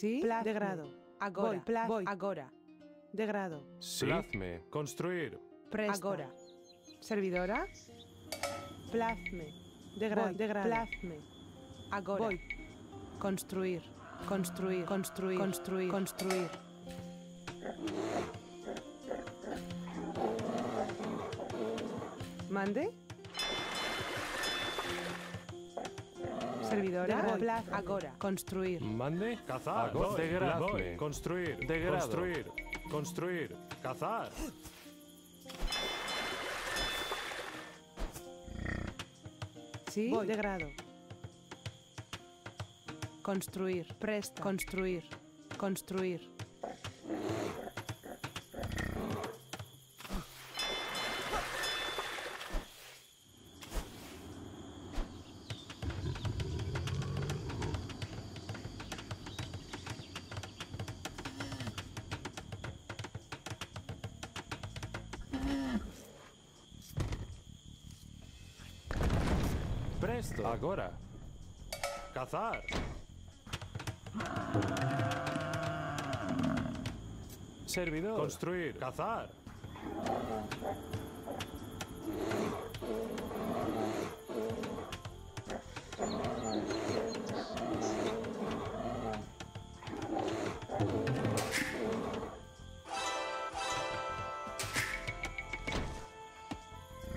Sí, plaz de grado. Agora. Voy, agora. De grado. Sí. Plazme. Construir. Presta. Agora. Servidora. Plazme. De grado. De grado. Plazme. Agora. Voy. Construir. Construir. Construir. Construir. Construir. Mande. Servidora. Plaz. Agora. Construir. Mande. Cazar. Degradar. Construir. Degradar. Construir. Construir. Cazar. Sí. Voy. Degrado. Construir. Presta. Construir. Construir. Presto. Agora. Cazar. Servidor. Construir. Cazar.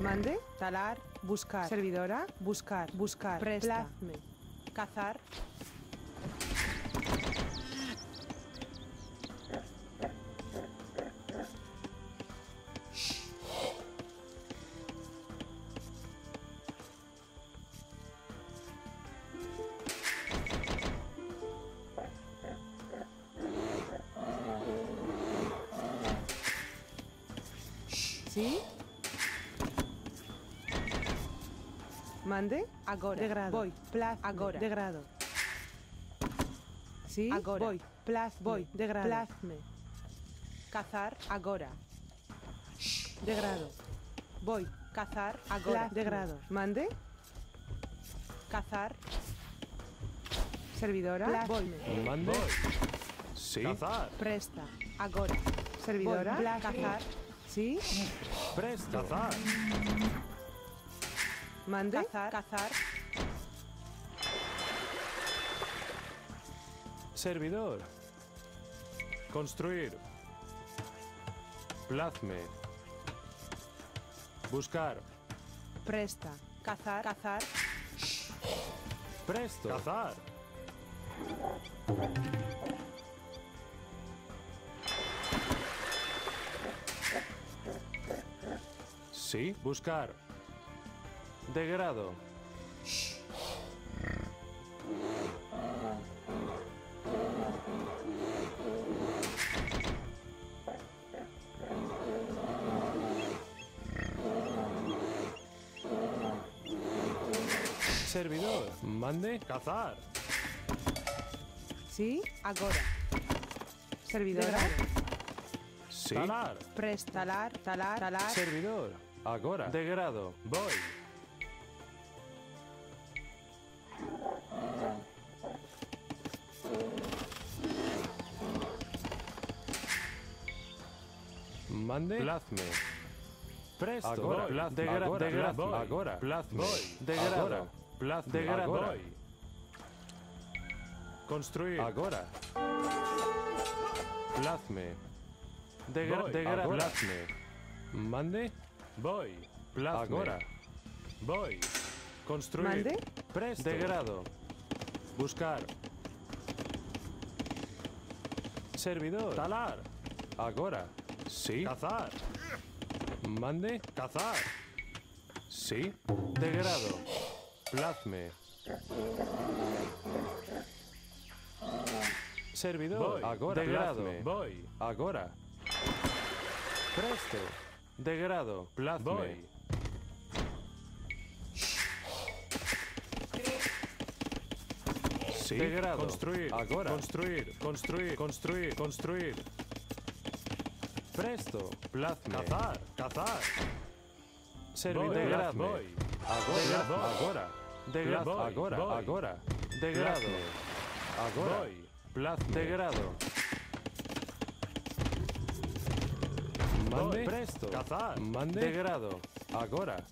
Mande. Talar. Buscar. Servidora. Buscar. Buscar. Presta. Plazme. Cazar. ¿Sí? Mande. Agora. Degrado. Voy. Plaz. Agora. Degrado. Sí. Agora. Voy. Plaz. Voy. Degrado. Plazme. Cazar. Agora. Degrado. Voy. Cazar. Agora. Degrado. Mande. Cazar. Servidora. Plaz. Voy. Mande. Sí. Cazar. Presta. Agora. Servidora. Voy. Plaz. Cazar. Sí. Presta. Cazar. Mande. Cazar. Cazar. Servidor. Construir. Plazme. Buscar. Presta. Cazar. Cazar. Presto. Cazar. Sí. Buscar. Degrado. Servidor. Mande. Cazar. Sí. Agora. Servidora. Sí. Talar. Prestalar. Talar. Talar. Servidor. Agora. Degrado. Voy. Mande. Plazme. Presto. Agora. Plaz. Degrado. Degrado. Agora. Plaz. Voy. Degrado. Plaz. Degrado. Voy. Construir. Agora. Plazme. Degrado. Degrado. Plazme. Mande. Voy. Plazme. Agora. Voy. Construir. Mande. Presto. Degrado. Buscar. Servidor. Talar. Agora. Sí. Cazar. Mande. Cazar. Sí. Degrado. Plazme. Servidor. Voy. Agora. Degrado. Plazme. Voy. Agora. Presto. Degrado. Plazme. Voy. Sí. Degrado. Construir. Agora. Construir. Construir. Construir. Construir. Presto. Plazme. Cazar. Cazar. Servidor. Degrado. Voy. Agora. Agora. Degrado. Agora. Agora. Degrado. Agora. Voy. Plaz de grado. Mande. Presto. Cazar. Mande. De grado. Agora.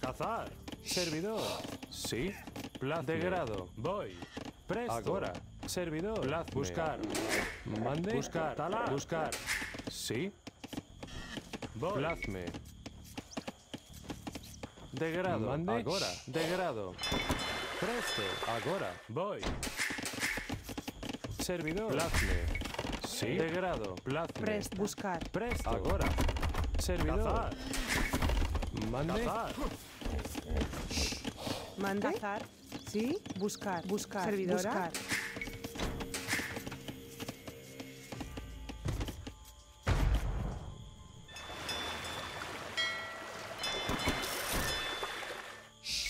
Cazar. Servidor. Sí. Plaz de grado. Voy. Presto. Agora. Servidor. Plaz. Buscar. Mande. Buscar. Talar. Buscar. Sí. Voy. Plazme. De grado. Mande. Agora. De grado. Presto. Agora. Voy. Servidor. Plazme. Sí. De grado. Plazme. Presto. Buscar. Presto. Agora. Servidor. Cazar. Mande. Cazar. Mande. Cazar. Sí. Buscar. Buscar. Servidora. Buscar.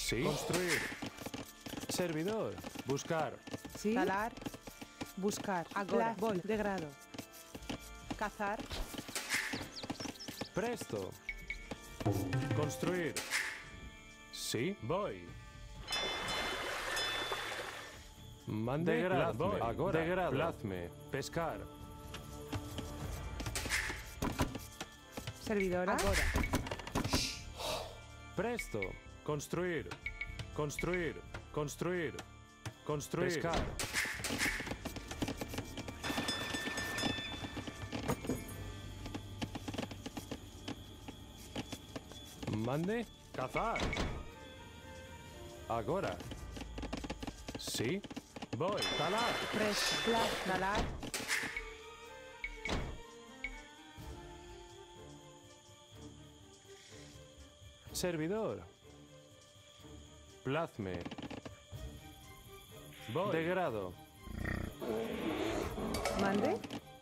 Sí. Construir. Servidor. Buscar. Sí. Talar. Buscar. Agora. Vol. De grado. Cazar. Presto. Construir. Sí. Voy. Mande. De grado. Voy. Agora. De grado. Plazme. Pescar. Servidora. Agora. Presto. Construir. Construir. Construir. Construir. Pescar. Mande. Cazar. Agora. Sí. Voy. Talar. Pescar. Talar. Servidor. Plazme. Voy. De grado. Mande.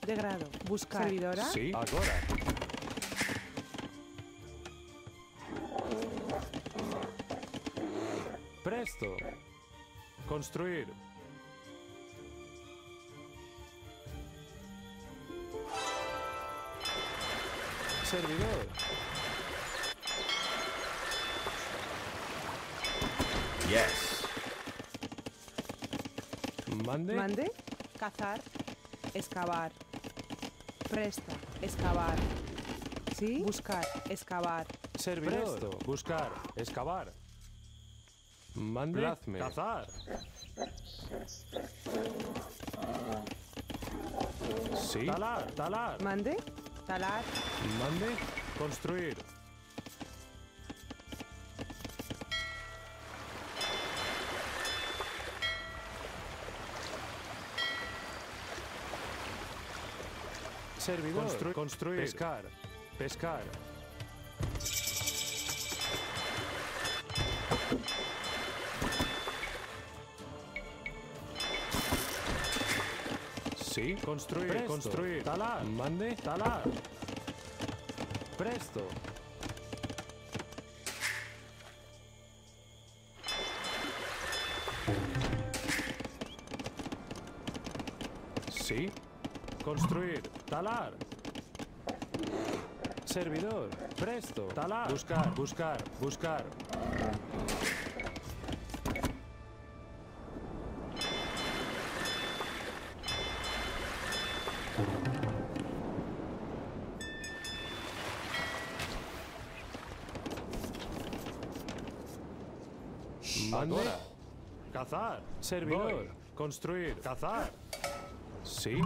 De grado. Buscar. Servidora. Sí. Agora. Presto. Construir. Servidor. Yes. Mande. Mande. Cazar. Excavar. Presto. Excavar. Sí. Buscar. Excavar. Servidor. Presto. Buscar. Excavar. Mande. Plazme. Cazar. Sí. Talar. Talar. Mande. Talar. Mande. Construir. Servidor. Construir. Pescar. Pescar. Sí. Construir. Presto. Construir. Talar. Mande. Talar. Presto. Sí. Construir. Talar. Servidor. Presto. Talar. Buscar. Buscar. Buscar. Mande. Cazar. Servidor. Voy. Construir. Cazar. Sí.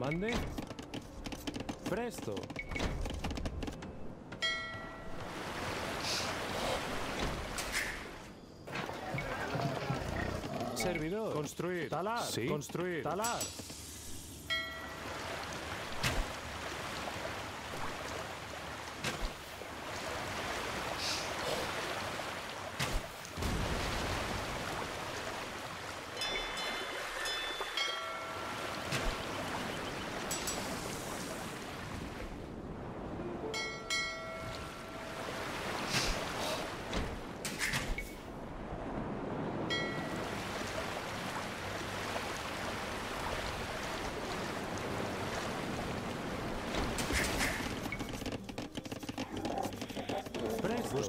Mande. Presto. Servidor. Construir. Talar. Sí. Construir. Talar.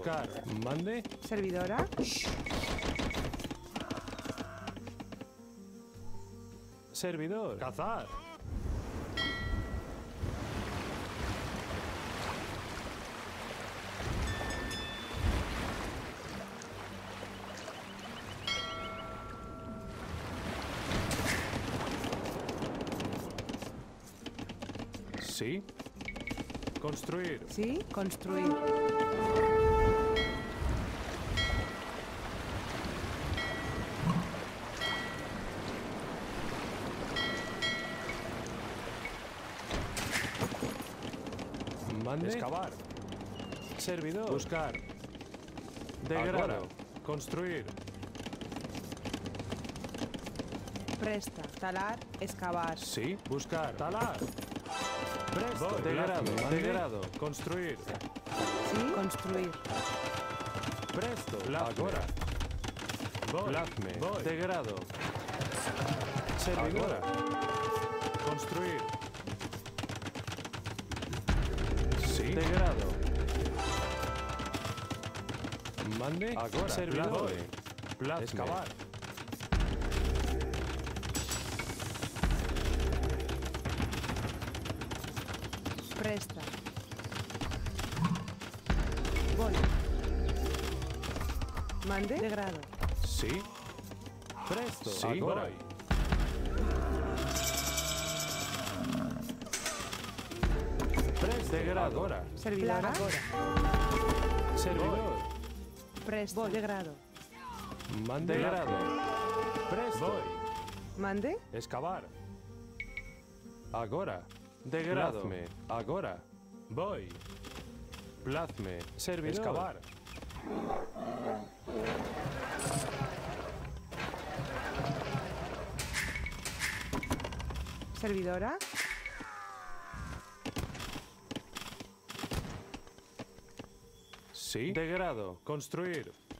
buscar. Mande. Servidora. Servidor. Cazar. Sí. Construir. Sí, construir. Mande. Excavar. Servidor. Buscar. Degradar. Construir. Presta. Talar. Excavar. Sí. Buscar. Talar. Degrado, degrado, construir. Sí, construir. Presto, ahora. Lazme, degrado. Servidora. Construir. Sí, degrado. Mande, ahora. Servidor. Excavar. Presta. Bola. Mande. Degrado. Sí. Presto. Sí. Ahora. Presto. Degrado. Ahora. Servidor. Ahora. Servidor. Presto. Degrado. Mande. Degrado. Presto. Mande. Excavar. Ahora. Degrado. Plazme. Ahora. Voy. Plazme. Servidor. Excavar. Servidora. Sí. Degrado. Construir.